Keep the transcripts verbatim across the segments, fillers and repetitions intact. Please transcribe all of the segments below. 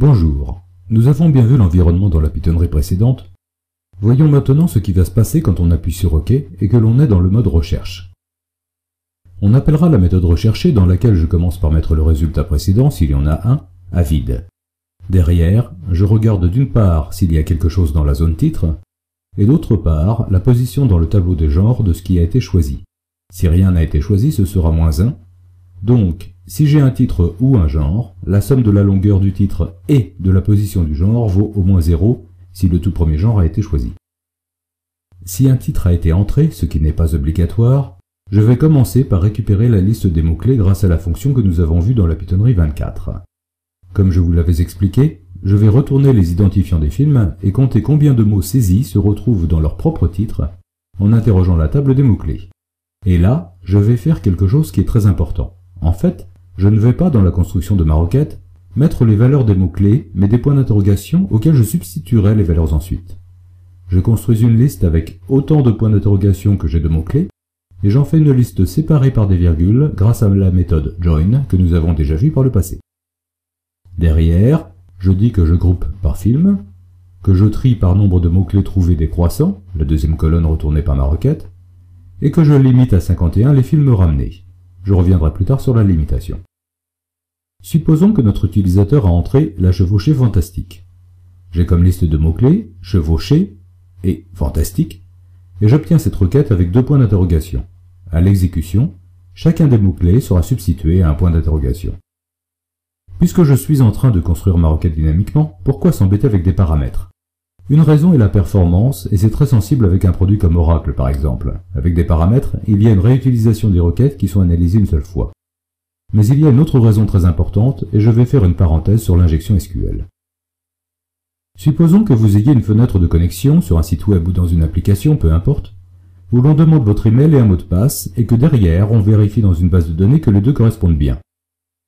Bonjour, nous avons bien vu l'environnement dans la Pythonnerie précédente. Voyons maintenant ce qui va se passer quand on appuie sur OK et que l'on est dans le mode recherche. On appellera la méthode recherchée, dans laquelle je commence par mettre le résultat précédent, s'il y en a un, à vide. Derrière, je regarde d'une part s'il y a quelque chose dans la zone titre, et d'autre part la position dans le tableau des genres de ce qui a été choisi. Si rien n'a été choisi, ce sera moins un. Donc, si j'ai un titre ou un genre, la somme de la longueur du titre et de la position du genre vaut au moins zéro si le tout premier genre a été choisi. Si un titre a été entré, ce qui n'est pas obligatoire, je vais commencer par récupérer la liste des mots-clés grâce à la fonction que nous avons vue dans la Pythonnerie vingt-quatre. Comme je vous l'avais expliqué, je vais retourner les identifiants des films et compter combien de mots saisis se retrouvent dans leur propre titre en interrogeant la table des mots-clés. Et là, je vais faire quelque chose qui est très important. En fait, je ne vais pas, dans la construction de ma requête, mettre les valeurs des mots-clés, mais des points d'interrogation auxquels je substituerai les valeurs ensuite. Je construis une liste avec autant de points d'interrogation que j'ai de mots-clés, et j'en fais une liste séparée par des virgules grâce à la méthode join que nous avons déjà vue par le passé. Derrière, je dis que je groupe par film, que je trie par nombre de mots-clés trouvés décroissants, la deuxième colonne retournée par ma requête, et que je limite à cinquante et un les films ramenés. Je reviendrai plus tard sur la limitation. Supposons que notre utilisateur a entré la chevauchée fantastique. J'ai comme liste de mots-clés chevauchée et fantastique, et j'obtiens cette requête avec deux points d'interrogation. À l'exécution, chacun des mots-clés sera substitué à un point d'interrogation. Puisque je suis en train de construire ma requête dynamiquement, pourquoi s'embêter avec des paramètres? Une raison est la performance, et c'est très sensible avec un produit comme Oracle par exemple. Avec des paramètres, il y a une réutilisation des requêtes qui sont analysées une seule fois. Mais il y a une autre raison très importante, et je vais faire une parenthèse sur l'injection S Q L. Supposons que vous ayez une fenêtre de connexion sur un site web ou dans une application, peu importe, où l'on demande votre email et un mot de passe, et que derrière on vérifie dans une base de données que les deux correspondent bien.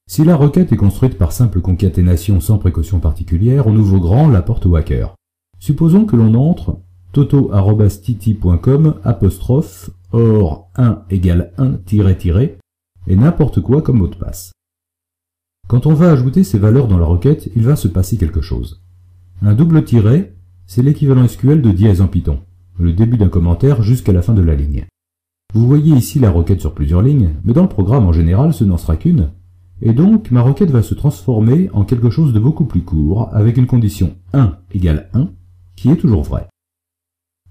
Si la requête est construite par simple concaténation sans précaution particulière, on ouvre grand la porte au hacker. Supposons que l'on entre toto arobase titi point com apostrophe or un égale un tiré tiré et n'importe quoi comme mot de passe. Quand on va ajouter ces valeurs dans la requête, il va se passer quelque chose. Un double tiret, c'est l'équivalent S Q L de dièse en Python, le début d'un commentaire jusqu'à la fin de la ligne. Vous voyez ici la requête sur plusieurs lignes, mais dans le programme en général ce n'en sera qu'une, et donc ma requête va se transformer en quelque chose de beaucoup plus court, avec une condition un égale un, qui est toujours vraie.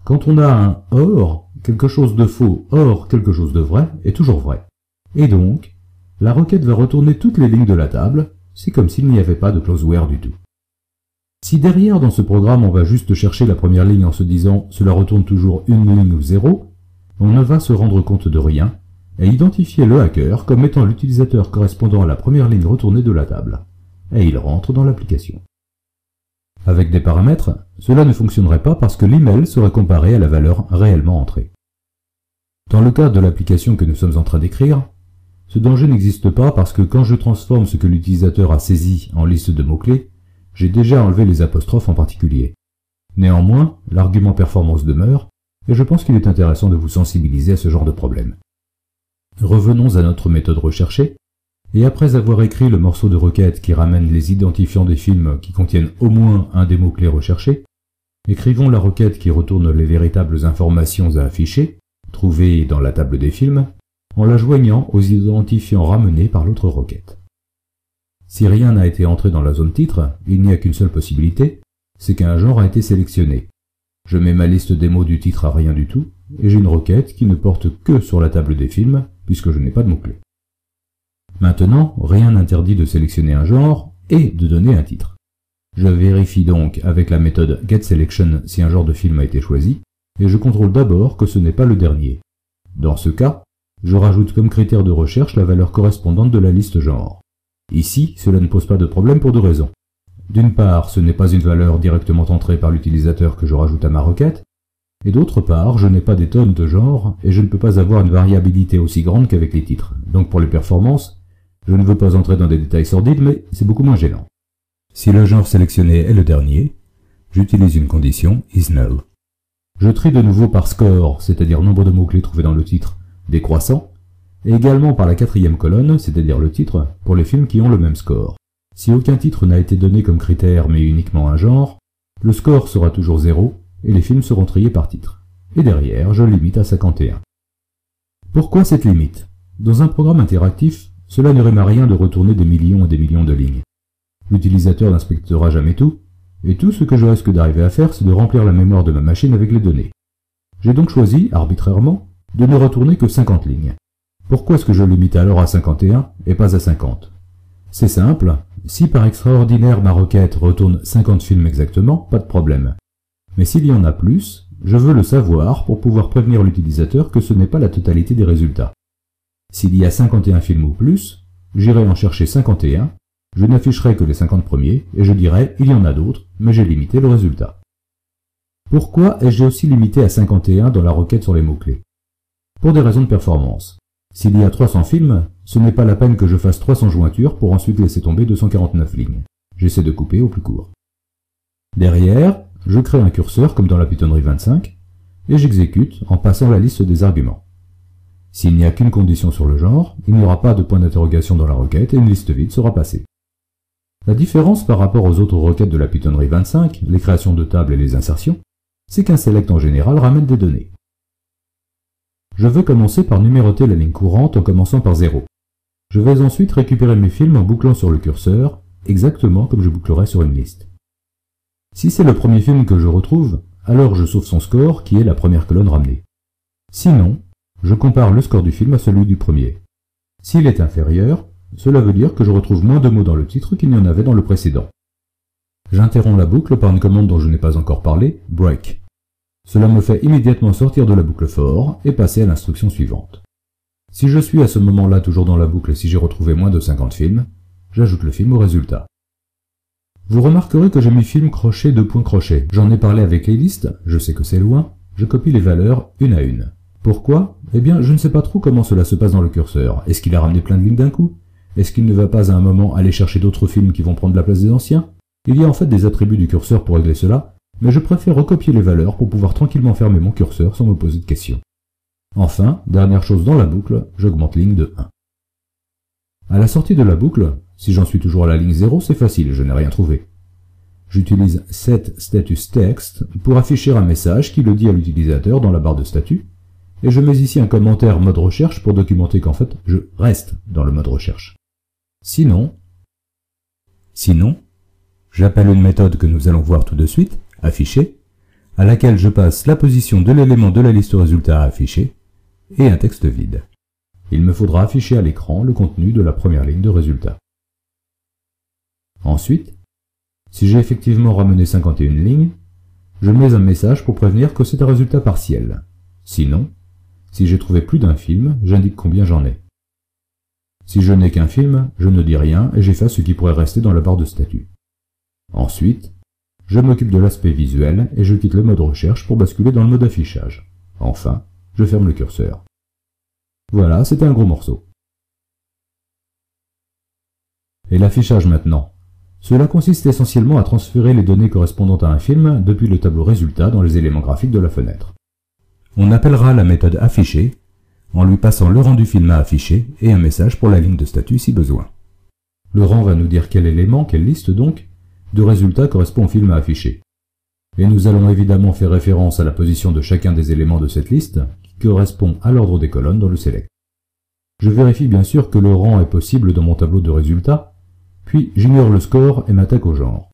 Quand on a un or, quelque chose de faux, or quelque chose de vrai, est toujours vrai. Et donc, la requête va retourner toutes les lignes de la table, c'est comme s'il n'y avait pas de closeware du tout. Si derrière dans ce programme on va juste chercher la première ligne en se disant « cela retourne toujours une ligne ou zéro », on ne va se rendre compte de rien, et identifier le hacker comme étant l'utilisateur correspondant à la première ligne retournée de la table. Et il rentre dans l'application. Avec des paramètres, cela ne fonctionnerait pas parce que l'email serait comparé à la valeur réellement entrée. Dans le cadre de l'application que nous sommes en train d'écrire, ce danger n'existe pas parce que quand je transforme ce que l'utilisateur a saisi en liste de mots-clés, j'ai déjà enlevé les apostrophes en particulier. Néanmoins, l'argument performance demeure, et je pense qu'il est intéressant de vous sensibiliser à ce genre de problème. Revenons à notre méthode recherchée, et après avoir écrit le morceau de requête qui ramène les identifiants des films qui contiennent au moins un des mots-clés recherchés, écrivons la requête qui retourne les véritables informations à afficher, trouvées dans la table des films, en la joignant aux identifiants ramenés par l'autre requête. Si rien n'a été entré dans la zone titre, il n'y a qu'une seule possibilité, c'est qu'un genre a été sélectionné. Je mets ma liste des mots du titre à rien du tout, et j'ai une requête qui ne porte que sur la table des films, puisque je n'ai pas de mots-clés. Maintenant, rien n'interdit de sélectionner un genre et de donner un titre. Je vérifie donc avec la méthode getSelection si un genre de film a été choisi, et je contrôle d'abord que ce n'est pas le dernier. Dans ce cas, je rajoute comme critère de recherche la valeur correspondante de la liste genre. Ici, cela ne pose pas de problème pour deux raisons. D'une part, ce n'est pas une valeur directement entrée par l'utilisateur que je rajoute à ma requête, et d'autre part, je n'ai pas des tonnes de genres, et je ne peux pas avoir une variabilité aussi grande qu'avec les titres. Donc pour les performances, je ne veux pas entrer dans des détails sordides, mais c'est beaucoup moins gênant. Si le genre sélectionné est le dernier, j'utilise une condition isNull. Je trie de nouveau par score, c'est-à-dire nombre de mots-clés trouvés dans le titre, décroissant, et également par la quatrième colonne, c'est-à-dire le titre, pour les films qui ont le même score. Si aucun titre n'a été donné comme critère mais uniquement un genre, le score sera toujours zéro et les films seront triés par titre. Et derrière, je limite à cinquante et un. Pourquoi cette limite? Dans un programme interactif, cela ne rime à rien de retourner des millions et des millions de lignes. L'utilisateur n'inspectera jamais tout, et tout ce que je risque d'arriver à faire, c'est de remplir la mémoire de ma machine avec les données. J'ai donc choisi, arbitrairement, de ne retourner que cinquante lignes. Pourquoi est-ce que je limite alors à cinquante et un et pas à cinquante? C'est simple, si par extraordinaire ma requête retourne cinquante films exactement, pas de problème. Mais s'il y en a plus, je veux le savoir pour pouvoir prévenir l'utilisateur que ce n'est pas la totalité des résultats. S'il y a cinquante et un films ou plus, j'irai en chercher cinquante et un, je n'afficherai que les cinquante premiers et je dirai « il y en a d'autres », mais j'ai limité le résultat. Pourquoi ai-je aussi limité à cinquante et un dans la requête sur les mots-clés? Pour des raisons de performance. S'il y a trois cents films, ce n'est pas la peine que je fasse trois cents jointures pour ensuite laisser tomber deux cent quarante-neuf lignes. J'essaie de couper au plus court. Derrière, je crée un curseur comme dans la Pythonnerie vingt-cinq et j'exécute en passant la liste des arguments. S'il n'y a qu'une condition sur le genre, il n'y aura pas de point d'interrogation dans la requête et une liste vide sera passée. La différence par rapport aux autres requêtes de la Pythonnerie vingt-cinq, les créations de tables et les insertions, c'est qu'un select en général ramène des données. Je veux commencer par numéroter la ligne courante en commençant par zéro. Je vais ensuite récupérer mes films en bouclant sur le curseur, exactement comme je bouclerai sur une liste. Si c'est le premier film que je retrouve, alors je sauve son score qui est la première colonne ramenée. Sinon, je compare le score du film à celui du premier. S'il est inférieur, cela veut dire que je retrouve moins de mots dans le titre qu'il n'y en avait dans le précédent. J'interromps la boucle par une commande dont je n'ai pas encore parlé, break. Cela me fait immédiatement sortir de la boucle for et passer à l'instruction suivante. Si je suis à ce moment-là toujours dans la boucle et si j'ai retrouvé moins de cinquante films, j'ajoute le film au résultat. Vous remarquerez que j'ai mis film crochet deux points crochet. J'en ai parlé avec les listes, je sais que c'est loin, je copie les valeurs une à une. Pourquoi? Eh bien, je ne sais pas trop comment cela se passe dans le curseur. Est-ce qu'il a ramené plein de lignes d'un coup? Est-ce qu'il ne va pas à un moment aller chercher d'autres films qui vont prendre la place des anciens? Il y a en fait des attributs du curseur pour régler cela, mais je préfère recopier les valeurs pour pouvoir tranquillement fermer mon curseur sans me poser de questions. Enfin, dernière chose dans la boucle, j'augmente ligne de un. À la sortie de la boucle, si j'en suis toujours à la ligne zéro, c'est facile, je n'ai rien trouvé. J'utilise set status text pour afficher un message qui le dit à l'utilisateur dans la barre de statut, et je mets ici un commentaire mode recherche pour documenter qu'en fait, je reste dans le mode recherche. Sinon, sinon, j'appelle une méthode que nous allons voir tout de suite, afficher, à laquelle je passe la position de l'élément de la liste résultat à afficher, et un texte vide. Il me faudra afficher à l'écran le contenu de la première ligne de résultat. Ensuite, si j'ai effectivement ramené cinquante et un lignes, je mets un message pour prévenir que c'est un résultat partiel. Sinon, si j'ai trouvé plus d'un film, j'indique combien j'en ai. Si je n'ai qu'un film, je ne dis rien et j'efface ce qui pourrait rester dans la barre de statut. Ensuite, je m'occupe de l'aspect visuel et je quitte le mode recherche pour basculer dans le mode affichage. Enfin, je ferme le curseur. Voilà, c'était un gros morceau. Et l'affichage maintenant. Cela consiste essentiellement à transférer les données correspondant à un film depuis le tableau résultat dans les éléments graphiques de la fenêtre. On appellera la méthode afficher en lui passant le rang du film à afficher et un message pour la ligne de statut si besoin. Le rang va nous dire quel élément, quelle liste donc, de résultats correspond au film à afficher. Et nous allons évidemment faire référence à la position de chacun des éléments de cette liste qui correspond à l'ordre des colonnes dans le select. Je vérifie bien sûr que le rang est possible dans mon tableau de résultats, puis j'ignore le score et m'attaque au genre.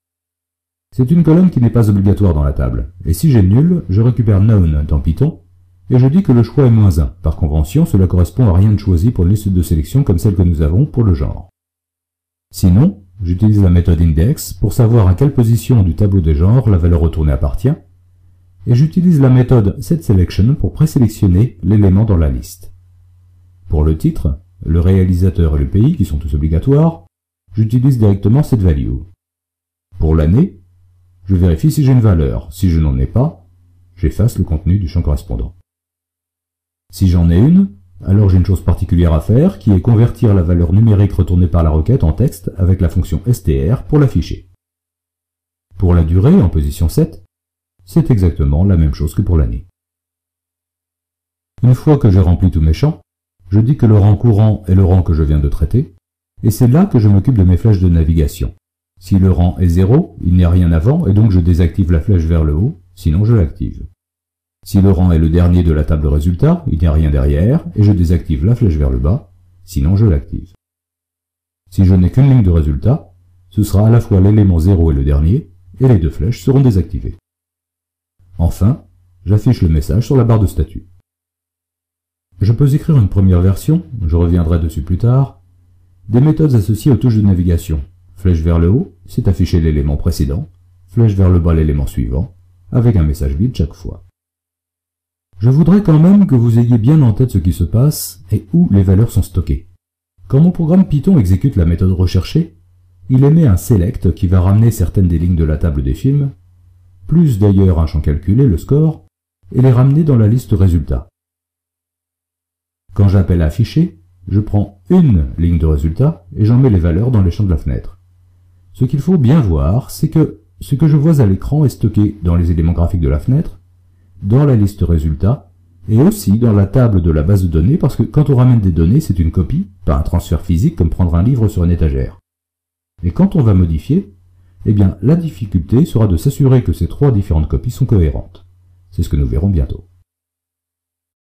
C'est une colonne qui n'est pas obligatoire dans la table, et si j'ai nul, je récupère none dans Python, et je dis que le choix est moins un. Par convention, cela correspond à rien de choisi pour une liste de sélection comme celle que nous avons pour le genre. Sinon, j'utilise la méthode index pour savoir à quelle position du tableau des genres la valeur retournée appartient, et j'utilise la méthode setSelection pour présélectionner l'élément dans la liste. Pour le titre, le réalisateur et le pays, qui sont tous obligatoires, j'utilise directement setValue. Pour l'année, je vérifie si j'ai une valeur. Si je n'en ai pas, j'efface le contenu du champ correspondant. Si j'en ai une, alors j'ai une chose particulière à faire qui est convertir la valeur numérique retournée par la requête en texte avec la fonction str pour l'afficher. Pour la durée, en position sept, c'est exactement la même chose que pour l'année. Une fois que j'ai rempli tous mes champs, je dis que le rang courant est le rang que je viens de traiter, et c'est là que je m'occupe de mes flèches de navigation. Si le rang est zéro, il n'y a rien avant et donc je désactive la flèche vers le haut, sinon je l'active. Si le rang est le dernier de la table résultat, il n'y a rien derrière et je désactive la flèche vers le bas, sinon je l'active. Si je n'ai qu'une ligne de résultat, ce sera à la fois l'élément zéro et le dernier, et les deux flèches seront désactivées. Enfin, j'affiche le message sur la barre de statut. Je peux écrire une première version, je reviendrai dessus plus tard, des méthodes associées aux touches de navigation. Flèche vers le haut, c'est afficher l'élément précédent, flèche vers le bas l'élément suivant, avec un message vide chaque fois. Je voudrais quand même que vous ayez bien en tête ce qui se passe et où les valeurs sont stockées. Quand mon programme Python exécute la méthode recherchée, il émet un select qui va ramener certaines des lignes de la table des films, plus d'ailleurs un champ calculé, le score, et les ramener dans la liste résultats. Quand j'appelle afficher, je prends une ligne de résultat et j'en mets les valeurs dans les champs de la fenêtre. Ce qu'il faut bien voir, c'est que ce que je vois à l'écran est stocké dans les éléments graphiques de la fenêtre, dans la liste résultats, et aussi dans la table de la base de données, parce que quand on ramène des données, c'est une copie, pas un transfert physique comme prendre un livre sur une étagère. Et quand on va modifier, eh bien la difficulté sera de s'assurer que ces trois différentes copies sont cohérentes. C'est ce que nous verrons bientôt.